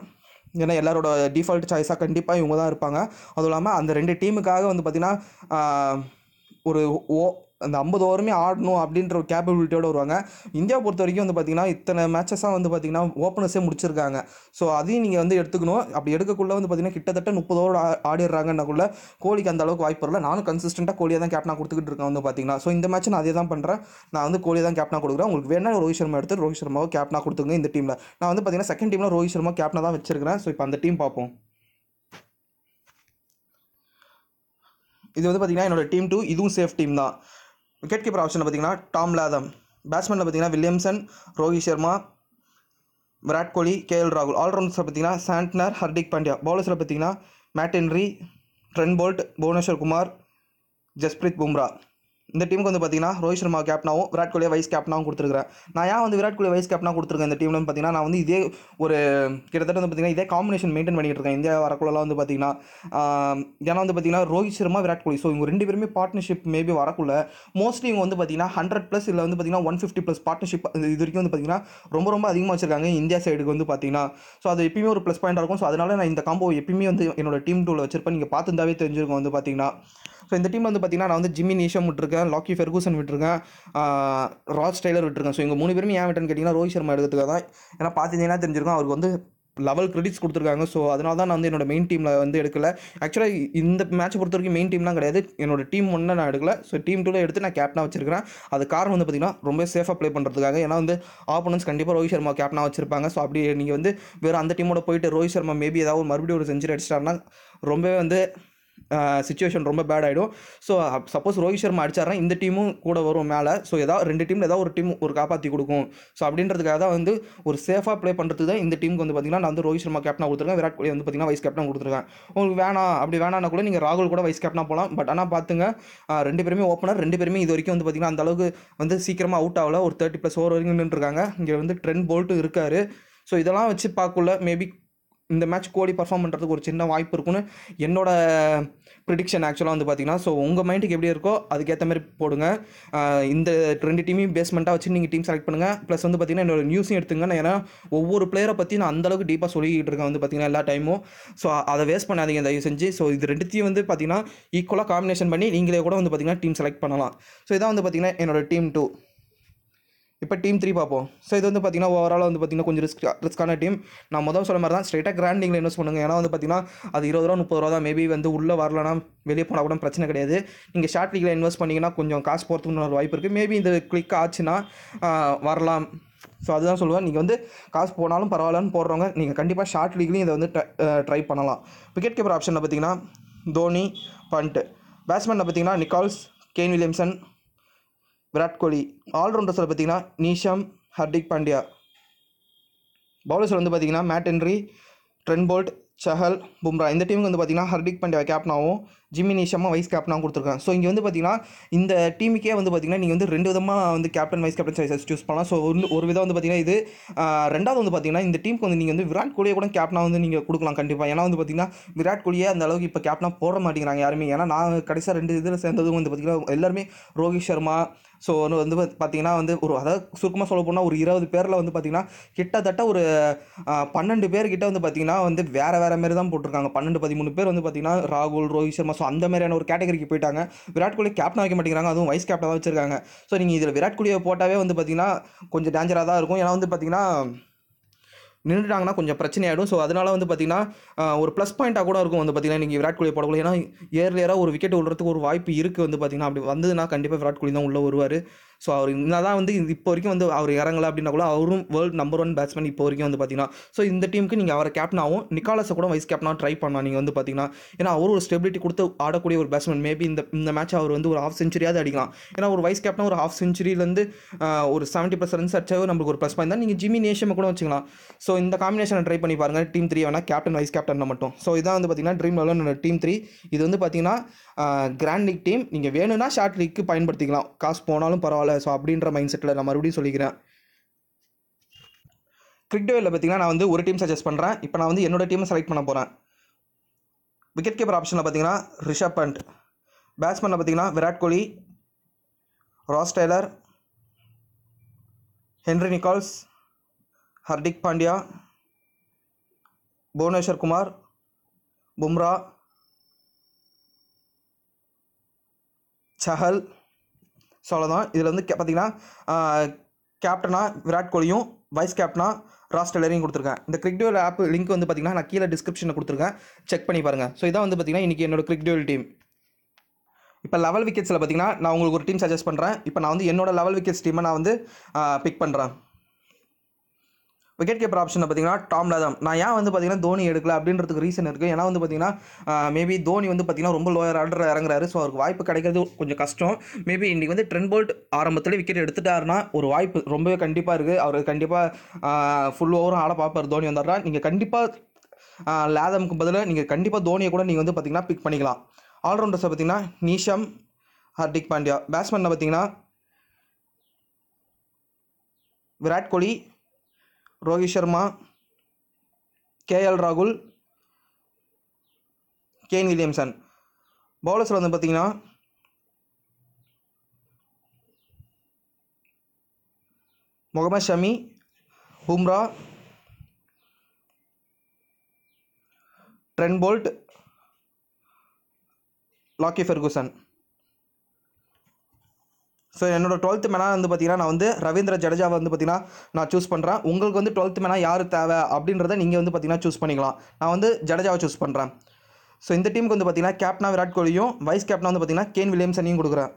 ஏன்னா எல்லாரோட டிஃபால்ட் சாய்ஸாக கண்டிப்பாக இவங்க தான் இருப்பாங்க. அதுவும் இல்லாமல் அந்த 2 டீமுக்காக வந்து பார்த்தீங்கன்னா ஒரு அந்த 50 ஓவருமே ஆடணும் அப்படின்ற ஒரு கேப்பபிலிட்டியோடு வருவாங்க. இந்தியா பொறுத்த வரைக்கும் வந்து பார்த்திங்கன்னா இத்தனை மேட்சஸாக வந்து பார்த்திங்கன்னா ஓப்பனர்ஸே முடிச்சிருக்காங்க. ஸோ அதையும் நீங்கள் வந்து எடுத்துக்கணும். அப்படி எடுக்கக்குள்ளே வந்து பார்த்திங்கன்னா கிட்டத்தட்ட 30 ஓவர் ஆடிடுறாங்கன்னாக்குள்ளே கோலிக்கு அந்த அளவுக்கு வாய்ப்பு வரல. நானும் கன்சிஸ்டண்ட்டாக கோலியை தான் கேப்டனாக கொடுத்துக்கிட்டு இருக்கேன் வந்து பார்த்திங்கன்னா. ஸோ இந்த மேட்ச் நான் அதே தான் பண்ணுறேன். நான் வந்து கோலியை தான் கேப்டனாக கொடுக்குறேன். உங்களுக்கு வேணா ரோஹித் சர்மா எடுத்து ரோஹித் சர்மாவை கேப்டனாக கொடுத்துங்க. இந்த டீமில் நான் வந்து பார்த்திங்கன்னா செகண்ட் டீமில் ரோஹித் சர்மா கேப்டனாக தான் வச்சிருக்கிறேன். ஸோ இப்போ அந்த டீம் பார்ப்போம். இது வந்து பார்த்திங்கன்னா என்னோட டீம் 2. இதுவும் சேஃப் டீம் தான். விக்கெட் கீப்பர் ஆப்ஷனில் பார்த்தீங்கன்னா டாம் லாதம், பேட்ஸ்மேனில் பார்த்தீங்கன்னா வில்லியம்சன், ரோஹித் சர்மா, விராட் கோலி, கேஎல் ராகுல், ஆல்ரவுண்டர்ஸில் பார்த்தீங்கன்னா சாண்ட்னர், ஹர்திக் பாண்டியா, பவுலர்ஸில் பார்த்தீங்கன்னா Matt Henry, Trent Boult, Bhuvneshwar Kumar, Jasprit Bumrah. இந்த டீமுக்கு வந்து பார்த்தீங்கன்னா ரோஹித் சர்மா கேப்டனாகவும் விராட் கோலியை வைஸ் கேப்டனாகவும் கொடுத்துருக்குறேன். நான் ஏன் வந்து விராட் கோலி வைஸ் கேப்டனாக கொடுத்துருக்கேன் இந்த டீமில் பார்த்தீங்கன்னா, நான் வந்து இதே ஒரு கிட்டத்தட்ட வந்து பார்த்தீங்கன்னா இதே காம்பினேஷன் மெயின்டைன் பண்ணிகிட்டு இருக்கேன் இந்தியா வரக்குள்ளலாம் வந்து பார்த்தீங்கன்னா. ஏன்னா வந்து பார்த்தீங்கன்னா ரோஹித் சர்மா, விராட் கோலி, ஸோ இவங்க 2 பேருமே பார்ட்னர்ஷிப் மேபி வரக்குள்ள மோஸ்ட்லி இவங்க வந்து பார்த்தீங்கன்னா 100+ இல்லை வந்து பார்த்தீங்கன்னா 150+ பார்ட்னர்ஷிப் இது வரைக்கும் வந்து பார்த்தீங்கன்னா ரொம்ப அதிகமாக வச்சுருக்காங்க இந்தியா சைடுக்கு வந்து பார்த்தீங்கன்னா. ஸோ அது எப்பயுமே ஒரு ப்ளஸ் பாயிண்டாக இருக்கும். ஸோ அதனால் நான் இந்த காம்போ எப்பயுமே வந்து என்னோட டீம் 2ல வச்சிருப்பேன். நீங்கள் பார்த்துருந்தாவே தெரிஞ்சிருக்கோம் வந்து பார்த்தீங்கன்னா. ஸோ இந்த டீமில் வந்து பார்த்தீங்கன்னா நான் வந்து ஜிம்மி நீஷம் விட்டுருக்கேன், லாக்கி ஃபெர்குசன் விட்டுருக்கேன், ராஸ் டெய்லர் விட்டுருக்கேன். ஸோ இங்கே 3 பேருமே ஏன் விட்டேன்னு கேட்டிங்கன்னா ரோஹித் சர்மா எடுக்கிறதுக்காக தான். ஏன்னா பார்த்தீங்கன்னா தெரிஞ்சிருக்கும் அவருக்கு வந்து லெவல் கிரெடிட்ஸ் கொடுத்துருக்காங்க. ஸோ அதனால தான் நான் வந்து என்னோட மெயின் டீமில் வந்து எடுக்கல. ஆக்சுவலாக இந்த மேட்ச் பொறுத்த வரைக்கும் மெயின் டீம்லாம் கிடையாது. என்னோட டீம் 1 நான் எடுக்கல. ஸோ டீம் 2ல எடுத்து நான் கேப்டனாக வச்சிருக்கிறேன். அது காரணம் வந்து பார்த்தீங்கன்னா ரொம்ப சேஃபாக ப்ளே பண்ணுறதுக்காக. ஏன்னா வந்து ஆப்போனன்ஸ் கண்டிப்பாக ரோஹித் சர்மா கேப்டனாக வச்சிருப்பாங்க. ஸோ அப்படி நீங்கள் வந்து வேறு அந்த டீமோட போயிட்டு ரோஹித் சர்மா மேபி ஏதாவது மறுபடியும் ஒரு செஞ்சுரி அடிச்சிட்டாருன்னா ரொம்பவே வந்து சிச்சுவேஷன் ரொம்ப பேட் ஆகிடும். ஸோ சப்போஸ் ரோஹித் சர்மா அடிச்சாருன்னா இந்த டீமும் கூட வரும் மேலே. ஸோ ஏதாவது ரெண்டு டீமில் ஏதாவது ஒரு டீம் ஒரு காப்பாற்றி கொடுக்கும். ஸோ அப்படின்றதுக்காக தான் வந்து ஒரு சேஃபாக ப்ளே பண்ணுறதுக்கு தான் இந்த டீமுக்கு வந்து பார்த்திங்கன்னா நான் வந்து ரோஹித் சர்மா கேப்டனாக கொடுத்துருக்கேன், விராட் கோலி வந்து பார்த்திங்கன்னா வைஸ் கேப்டனாக கொடுத்துருக்கேன். உங்களுக்கு வேணாம், அப்படி வேணான்னா கூட நீங்கள் ராகுல் கூட வைஸ் கேப்டனாக போகலாம். பட் ஆனால் பார்த்துங்க, ரெண்டு பேருமே ஓப்பனர், ரெண்டு பேருமே இது வரைக்கும் வந்து பார்த்திங்கன்னா அந்தளவுக்கு வந்து சீக்கிரமாக அவுட் ஆகலை. ஒரு 30+ ஓவர் வரைக்கும் நின்றுருக்காங்க. இங்கே வந்து ட்ரெண்ட் போல்ட் இருக்கார். ஸோ இதெல்லாம் வச்சு பார்க்கல மேபி இந்த மேட்ச் கோலி பர்ஃபார்ம் பண்ணுறதுக்கு ஒரு சின்ன வாய்ப்பு இருக்குன்னு என்னோட ப்ரிடிக்ஷன் ஆக்சுவலாக வந்து பார்த்திங்கன்னா. ஸோ உங்கள் மைண்டுக்கு எப்படி இருக்கோ அதுக்கேற்ற மாதிரி போடுங்க. இந்த ரெண்டு டீமையும் பேஸ்மெண்ட்டாக வச்சு நீங்கள் டீம் செலக்ட் பண்ணுங்கள். ப்ளஸ் வந்து பார்த்திங்கன்னா என்னோடய நியூஸும் எடுத்துங்க. நான் ஏன்னா ஒவ்வொரு பிளேயரை பற்றி நான் அந்தளவுக்கு டீப்பாக சொல்லிக்கிட்டு இருக்கேன் வந்து பார்த்திங்கன்னா எல்லா டைமும். ஸோ அதை வேஸ்ட் பண்ணாதீங்க தயவு செஞ்சு. ஸோ இது ரெண்டுத்தையும் வந்து பார்த்திங்கன்னா ஈக்குவலாக காம்பினேஷன் பண்ணி நீங்களே கூட வந்து பார்த்திங்கன்னா டீம் செலக்ட் பண்ணலாம். ஸோ இதான் வந்து பார்த்திங்கன்னா என்னோடய டீம் 2. இப்போ டீம் 3 பார்ப்போம். ஸோ இது வந்து பார்த்திங்கன்னா ஓவரால் வந்து பார்த்திங்கன்னா கொஞ்சம் ரிஸ்க்கான டீம். நான் முதல் சொல்ல மாதிரி தான் ஸ்ட்ரெயிட்டாக கிராண்டிங்கில் இன்வெஸ்ட் பண்ணுங்கள். ஏன்னா வந்து பார்த்திங்கன்னா அது ₹20 - ₹30 தான். மேபி வந்து உள்ளே வரலன்னா வெளியே போனால் கூட பிரச்சனை கிடையாது. நீங்கள் ஷார்ட் லீக்கில் இன்வெஸ்ட் பண்ணிங்கன்னா கொஞ்சம் காசு போகிறதுக்குன்னு ஒரு வாய்ப்பு இருக்குது. மேபி இந்த கிளிக் ஆச்சுன்னா வரலாம். ஸோ அதுதான் சொல்லுவேன், நீங்கள் வந்து காசு போனாலும் பரவாயில்லன்னு போடுறவங்க நீங்கள் கண்டிப்பாக ஷார்ட் லீக்லையும் இதை வந்து ட்ரை பண்ணலாம். விக்கெட் கீப்பர் ஆப்ஷனில் பார்த்திங்கன்னா தோனி, பண்ட். பேட்ஸ்மேனில் பார்த்திங்கன்னா Nicholls, Kane Williamson, Virat Kohli. ஆல்ரவுண்டர்ஸில் பார்த்திங்கன்னா நீஷம், ஹர்திக் பாண்டியா. பவுலர்ஸில் வந்து பார்த்திங்கன்னா Matt Henry, Trent Boult, Chahal, Bumrah. இந்த டீமுக்கு வந்து பார்த்திங்கன்னா ஹர்திக் பாண்டியா கேப்டனாகவும் ஜிம்மி நீஷமாக வைஸ் கேப்டனாகவும் கொடுத்துருக்காங்க. ஸோ இங்கே வந்து பார்த்திங்கன்னா இந்த டீமுக்கே வந்து பார்த்திங்கன்னா நீங்கள் வந்து ரெண்டு விதமாக வந்து captain vice captain choices choose பண்ணலாம். ஸோ ஒரு விதம் வந்து பார்த்திங்கன்னா இது. ரெண்டாவது வந்து பார்த்திங்கன்னா இந்த டீமுக்கு வந்து நீங்கள் வந்து விராட் கோலியை கூட கேப்டனாக வந்து நீங்கள் கொடுக்கலாம் கண்டிப்பாக. ஏன்னா வந்து பார்த்திங்கன்னா விராட் கோலியை அந்த அளவுக்கு இப்போ கேப்டனாக போட மாட்டேங்கிறாங்க யாருமே. ஏன்னா நான் கடைசியாக 2 இதில் சேர்ந்ததும் வந்து பார்த்திங்கன்னா எல்லாருமே ரோஹித் சர்மா. ஸோ ஒன்று வந்து பார்த்திங்கன்னா வந்து ஒரு அதாவது சுருக்கமாக சொல்ல போனால் ஒரு 20 பேரில் வந்து பார்த்திங்கன்னா கிட்டத்தட்ட ஒரு 12 பேர்கிட்ட வந்து பார்த்திங்கன்னா வந்து வேறு மாரி தான் போட்டிருக்காங்க. 12-13 பேர் வந்து பார்த்திங்கன்னா ராகுல், ரோஹித் சர்மா. ஸோ அந்த மாதிரியான ஒரு கேட்டகரிக்கு போயிட்டாங்க. விராட் கோலி கேப்டன் வைக்க மாட்டேங்கிறாங்க, அதுவும் வைஸ் கேப்டனாக வச்சுருக்காங்க. ஸோ நீங்கள் இதில் விராட் கோலியை போட்டாவே வந்து பார்த்திங்கன்னா கொஞ்சம் டேஞ்சராக தான் இருக்கும். ஏன்னா வந்து பார்த்திங்கன்னா நின்றுட்டாங்கன்னா கொஞ்சம் பிரச்சனையாகிடும். ஸோ அதனால் வந்து பார்த்திங்கன்னா ஒரு ப்ளஸ் பாயிண்ட்டாக கூட இருக்கும் வந்து பார்த்திங்கன்னா நீங்கள் விராட் கோலி போடக்கூடாது. ஏன்னா ஏர்லியராக ஒரு விக்கெட் விடுறதுக்கு ஒரு வாய்ப்பு இருக்குது வந்து பார்த்திங்கன்னா. அப்படி வந்ததுன்னா கண்டிப்பாக விராட் கோலி தான் உள்ளே வருவார். ஸோ அவர் இன்னும் தான் வந்து இப்போ வரைக்கும் வந்து அவர் இறங்கலை அப்படின்னா கூட அவரும் வேர்ல்டு நம்பர் 1 பேட்ஸ்மேன் இப்போ வரைக்கும் வந்து பார்த்திங்கன்னா. ஸோ இந்த டீமுக்கு நீங்கள் அவரை கேப்டனாகவும் நிக்காலஸை கூட வைஸ் கேப்டனாக ட்ரை பண்ணலாம் நீங்கள் வந்து பார்த்திங்கன்னா. ஏன்னா அவரும் ஒரு ஸ்டெபிலிட்டி கொடுத்து ஆடக்கூடிய ஒரு பேட்ஸ்மேன். மேபி இந்த மேட்ச் அவர் வந்து ஒரு ½ செஞ்சுரியாவது அடிக்கலாம். ஏன்னா ஒரு வைஸ் கேப்டனாக ஒரு ½ செஞ்சுரியிலேருந்து ஒரு 70+ ரன்ஸ் அடிச்சாவே நம்மளுக்கு ஒரு ப்ளஸ் பாயிண்ட் தான். நீங்கள் ஜிம்மி நேஷம் கூட வச்சுக்கலாம். ஸோ இந்த காம்பினேஷனை ட்ரை பண்ணி பாருங்கள் டீம் 3 வேணால் கேப்டன் வைஸ் கேப்டன் மட்டும். ஸோ இதான் வந்து பார்த்திங்கன்னா ட்ரீம்11 டீம் 3. இது வந்து பார்த்திங்கன்னா கிராண்ட் லீக் டீம். நீங்கள் வேணும்னா ஷார்ட் லீக்கு பயன்படுத்திக்கலாம், காசு போனாலும் பரவாயில்ல. ஸோ அப்படின்ற மைண்ட் செட்டில் நான் மறுபடியும் சொல்லிக்கிறேன். கிரிக்கெட் வேல பார்த்திங்கன்னா நான் வந்து ஒரு டீம் சஜஸ்ட் பண்ணுறேன். இப்போ நான் வந்து என்னோடய டீமை செலக்ட் பண்ண போகிறேன். விக்கெட் கீப்பர் ஆப்ஷனில் பார்த்திங்கன்னா ரிஷப் பண்ட். பேட்ஸ்மேனில் பார்த்திங்கன்னா Virat Kohli, Ross Taylor, Henry Nicholls, Hardik Pandya, Bhuvneshwar Kumar, Bumrah, Chahal. So அவ்வளோதான். இதில் வந்து பார்த்திங்கன்னா கேப்டனாக விராட் கோலியும் வைஸ் கேப்டனாக ராஸ் டெய்லரையும் கொடுத்துருக்கேன். இந்த கிரிக் டியூல் ஆப் லிங்க் வந்து பார்த்திங்கன்னா நான் கீழே டிஸ்கிரிப்ஷனில் கொடுத்துருக்கேன், செக் பண்ணி பாருங்கள். ஸோ இதான் வந்து பார்த்திங்கன்னா இன்றைக்கி என்னோடய கிரிக் டியூல் டீம். இப்போ லெவல் விக்கெட்ஸில் பார்த்திங்கன்னா நான் உங்களுக்கு ஒரு டீம் சஜஸ்ட் பண்ணுறேன். இப்போ நான் வந்து என்னோடய லெவல் விக்கெட்ஸ் டீமை நான் வந்து பிக் பண்ணுறேன். விக்கெட் கீப்பர் ஆப்ஷனில் பார்த்திங்கன்னா டாம் லாதம். நான் ஏன் வந்து பார்த்திங்கன்னா தோனி எடுக்கல அப்படின்றதுக்கு ரீசன் இருக்குது. ஏன்னா வந்து பார்த்திங்கன்னா மேபி தோனி வந்து பார்த்திங்கன்னா ரொம்ப லோயர் ஆர்டர் இறங்குறாரு. ஸோ அவருக்கு வாய்ப்பு கிடைக்கிறது கொஞ்சம் கஷ்டம். மேபி இன்றைக்கி வந்து ட்ரெண்ட் போல்ட் ஆரம்பத்தில் விக்கெட் எடுத்துட்டாருன்னா ஒரு வாய்ப்பு ரொம்பவே கண்டிப்பாக இருக்குது. அவர் கண்டிப்பாக ஃபுல் ஓவரும் ஆட பார்ப்பார் தோனி வந்தார்னா. நீங்கள் கண்டிப்பாக லாதமுக்கு பதில் நீங்கள் கண்டிப்பாக தோனியை கூட நீங்கள் வந்து பார்த்திங்கன்னா பிக் பண்ணிக்கலாம். ஆல்ரவுண்டர்ஸை பார்த்திங்கன்னா நீஷம், ஹர்திக் பாண்டியா. பேட்ஸ்மேனில் பார்த்திங்கன்னா விராட் கோலி, ரோஹித் சர்மா, கேஎல் ராகுல், கேன் வில்லியம்சன். பவுலர்ஸில் வந்து பார்த்திங்கன்னா Mohammed Shami, Bumrah, Trent Boult, Lockie Ferguson. So என்னோட 12th மேனாக வந்து பார்த்திங்கன்னா நான் வந்து ரவீந்திர ஜடேஜாவை வந்து பார்த்திங்கன்னா நான் சூஸ் பண்ணுறேன். உங்களுக்கு வந்து 12th மேனாக யார் தேவை அப்படின்றத நீங்கள் வந்து பார்த்திங்கன்னா சூஸ் பண்ணிக்கலாம். நான் வந்து ஜடேஜாவை சூஸ் பண்ணுறேன். ஸோ இந்த டீமுக்கு வந்து பார்த்திங்கன்னா கேப்டனாக விராட் கோலியும் வைஸ் கேப்டனாக வந்து பார்த்திங்கன்னா கேன் வில்லியம்சனையும் கொடுக்குறேன்.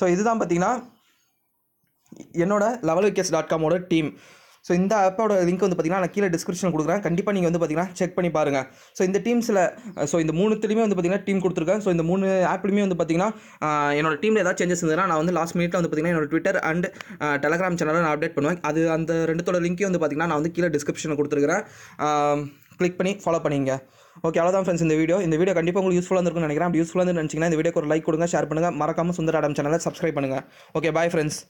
ஸோ இதுதான் பார்த்திங்கன்னா என்னோட levelwickets.com ஓட டீம். ஸோ இந்த ஆப்போட லிங்க் வந்து பார்த்தீங்கன்னா நான் கீழே டிஸ்கிரிப்ஷனில் கொடுக்குறேன். கண்டிப்பாக நீங்கள் வந்து பார்த்தீங்கன்னா செக் பண்ணி பாருங்கள். ஸோ இந்த டீம்ஸில் ஸோ இந்த மூணுத்துலையுமே வந்து பார்த்தீங்கன்னா டீம் கொடுத்துருக்கேன். ஸோ இந்த மூணு ஆப்லையுமே வந்து பார்த்தீங்கன்னா என்னோட டீமில் ஏதாவது சேஞ்சஸ் இருந்ததுன்னா நான் வந்து லாஸ்ட் மினிட்ல வந்து பார்த்தீங்கன்னா என்னோட ட்விட்டர் அண்ட் டெலகிராம் சேனலில் நான் அப்டேட் பண்ணுவேன். அது அந்த ரெண்டுத்தோட லிங்க்கையும் வந்து பார்த்தீங்கன்னா நான் வந்து கீழே டிஸ்கிரிப்ஷனில் கொடுத்துருக்கிறேன். கிளிக் பண்ணி ஃபாலோ பண்ணிங்க. ஓகே, அவ்வளோதான் ஃப்ரெண்ட்ஸ். இந்த வீடியோ கண்டிப்பாக உங்களுக்கு யூஸ்ஃபுல்லாக இருக்கும்னு நினைக்கிறேன். அப்படி யூஸ்ஃபுல்லாக இருந்துச்சுன்னா இந்த வீடியோக்கு ஒரு லைக் கொடுங்க, ஷேர் பண்ணுங்கள், மறக்காமல் சுந்தர் ஆடம் சேனலை சப்ஸ்கிரைப் பண்ணுங்கள். Okay, bye friends.